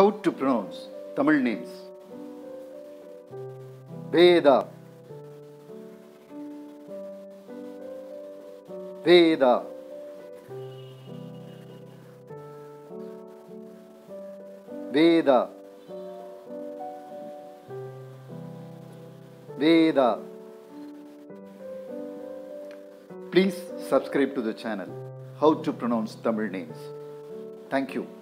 how to pronounce Tamil names. Vedha, Vedha, Vedha, Vedha. Please subscribe to the channel, How to Pronounce Tamil Names. Thank you.